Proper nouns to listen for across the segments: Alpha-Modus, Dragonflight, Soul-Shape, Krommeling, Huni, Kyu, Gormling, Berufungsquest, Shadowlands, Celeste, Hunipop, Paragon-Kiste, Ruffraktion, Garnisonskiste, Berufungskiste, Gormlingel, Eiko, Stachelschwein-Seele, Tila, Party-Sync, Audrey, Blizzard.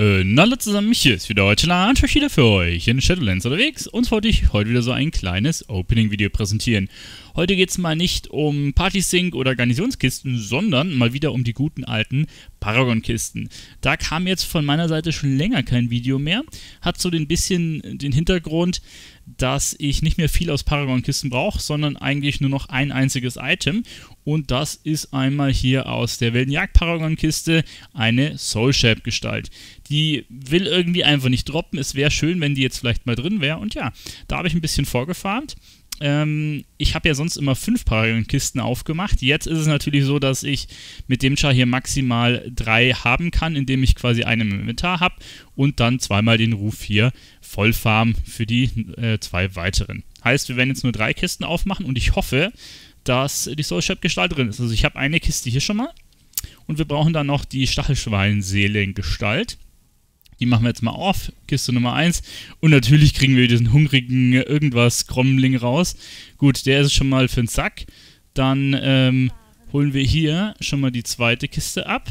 Na hallo zusammen, mich hier ist wieder heute Tila und Shadowlands für euch in Shadowlands unterwegs und wollte ich heute wieder so ein kleines Opening-Video präsentieren. Heute geht es mal nicht um Party-Sync oder Garnisonskisten, sondern mal wieder um die guten alten Paragon-Kisten. Da kam jetzt von meiner Seite schon länger kein Video mehr, hat so ein bisschen den Hintergrund, dass ich nicht mehr viel aus Paragon-Kisten brauche, sondern eigentlich nur noch ein einziges Item. Und das ist einmal hier aus der wilden Jagd-Paragon-Kiste eine Soul-Shape-Gestalt. Die will irgendwie einfach nicht droppen. Es wäre schön, wenn die jetzt vielleicht mal drin wäre. Und ja, da habe ich ein bisschen vorgefarmt. Ich habe ja sonst immer 5 Paragon-Kisten aufgemacht. Jetzt ist es natürlich so, dass ich mit dem Char hier maximal 3 haben kann, indem ich quasi einen im Inventar habe und dann zweimal den Ruf hier vollfarm für die 2 weiteren. Heißt, wir werden jetzt nur 3 Kisten aufmachen und ich hoffe, dass die Soul-Shape-Gestalt drin ist. Also ich habe eine Kiste hier schon mal und wir brauchen dann noch die Stachelschwein-Seele in Gestalt. Die machen wir jetzt mal auf, Kiste Nummer 1. Und natürlich kriegen wir diesen hungrigen irgendwas Krommeling raus. Gut, der ist schon mal für den Sack. Dann holen wir hier schon mal die zweite Kiste ab.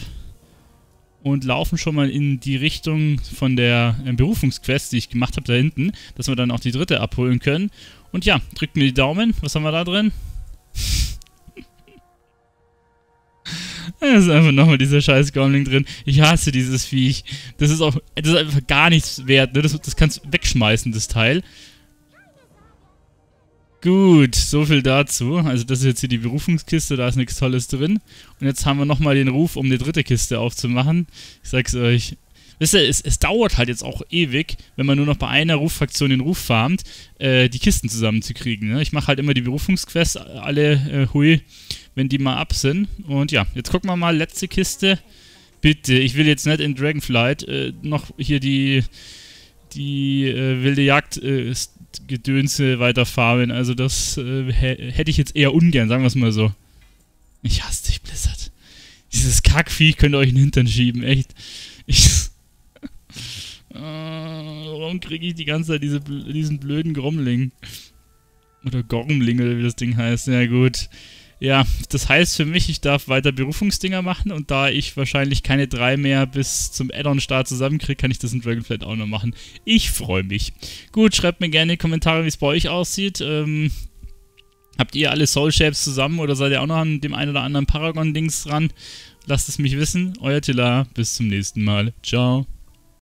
Und laufen schon mal in die Richtung von der Berufungsquest, die ich gemacht habe, da hinten. Dass wir dann auch die dritte abholen können. Und ja, drückt mir die Daumen. Was haben wir da drin? Da ist einfach nochmal dieser scheiß Gormling drin. Ich hasse dieses Viech. Das ist auch, das ist einfach gar nichts wert. Ne? Das kannst du wegschmeißen, das Teil. Gut, soviel dazu. Also das ist jetzt hier die Berufungskiste, da ist nichts Tolles drin. Und jetzt haben wir nochmal den Ruf, um eine dritte Kiste aufzumachen. Ich sag's euch. Wisst ihr, es dauert halt jetzt auch ewig, wenn man nur noch bei einer Ruffraktion den Ruf farmt, die Kisten zusammenzukriegen. Ne? Ich mache halt immer die Berufungsquests, alle hui, wenn die mal ab sind. Und ja, jetzt gucken wir mal, letzte Kiste. Bitte, ich will jetzt nicht in Dragonflight noch hier die wilde Jagd-Gedönse weiterfarmen. Also das hätte ich jetzt eher ungern, sagen wir es mal so. Ich hasse dich, Blizzard. Dieses Kackvieh könnt ihr euch in den Hintern schieben, echt. Warum kriege ich die ganze Zeit diesen blöden Krommeling? Oder Gormlingel, wie das Ding heißt. Ja gut. Ja, das heißt für mich, ich darf weiter Berufungsdinger machen und da ich wahrscheinlich keine 3 mehr bis zum Add-on-Start zusammenkriege, kann ich das in Dragonflight auch noch machen. Ich freue mich. Gut, schreibt mir gerne in die Kommentare, wie es bei euch aussieht. Habt ihr alle Soul-Shapes zusammen oder seid ihr auch noch an dem einen oder anderen Paragon-Dings dran? Lasst es mich wissen. Euer Tila, bis zum nächsten Mal. Ciao.